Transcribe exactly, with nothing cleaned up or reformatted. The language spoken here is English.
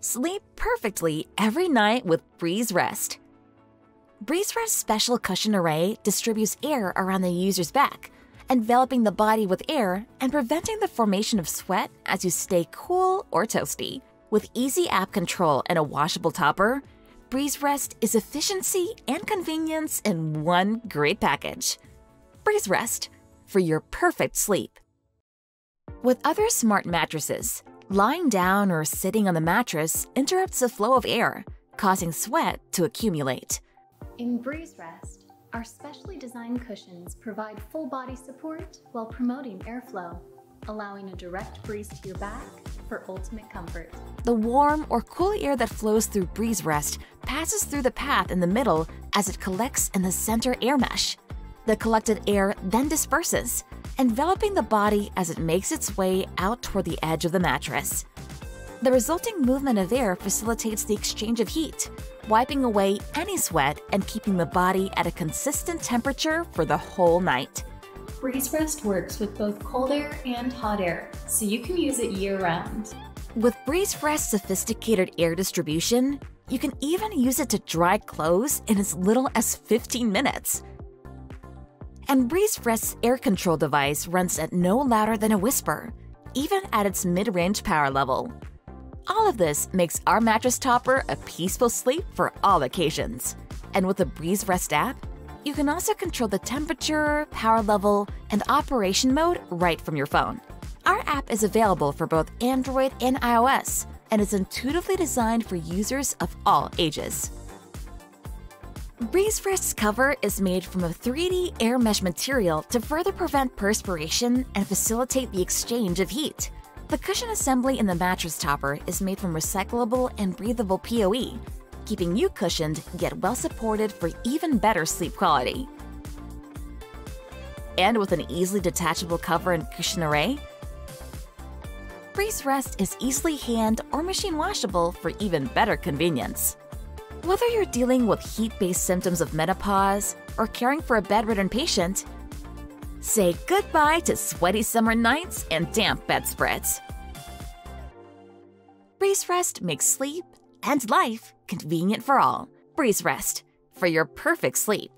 Sleep perfectly every night with BreezeRest. BreezeRest's special cushion array distributes air around the user's back, enveloping the body with air and preventing the formation of sweat as you stay cool or toasty. With easy app control and a washable topper, BreezeRest is efficiency and convenience in one great package. BreezeRest, for your perfect sleep. With other smart mattresses, lying down or sitting on the mattress interrupts the flow of air, causing sweat to accumulate. In BreezeRest, our specially designed cushions provide full body support while promoting airflow, allowing a direct breeze to your back for ultimate comfort. The warm or cool air that flows through BreezeRest passes through the path in the middle as it collects in the center air mesh. The collected air then disperses, enveloping the body as it makes its way out toward the edge of the mattress. The resulting movement of air facilitates the exchange of heat, wiping away any sweat and keeping the body at a consistent temperature for the whole night. BreezeRest works with both cold air and hot air, so you can use it year-round. With BreezeRest's sophisticated air distribution, you can even use it to dry clothes in as little as fifteen minutes. And BreezeRest's air control device runs at no louder than a whisper, even at its mid-range power level. All of this makes our mattress topper a peaceful sleep for all occasions. And with the BreezeRest app, you can also control the temperature, power level, and operation mode right from your phone. Our app is available for both Android and iOS, and is intuitively designed for users of all ages. BreezeRest's cover is made from a three D air mesh material to further prevent perspiration and facilitate the exchange of heat. The cushion assembly in the mattress topper is made from recyclable and breathable P O E, keeping you cushioned yet well-supported for even better sleep quality. And with an easily detachable cover and cushion array, BreezeRest is easily hand or machine washable for even better convenience. Whether you're dealing with heat-based symptoms of menopause or caring for a bedridden patient, say goodbye to sweaty summer nights and damp bedspreads. BreezeRest makes sleep and life convenient for all. BreezeRest, for your perfect sleep.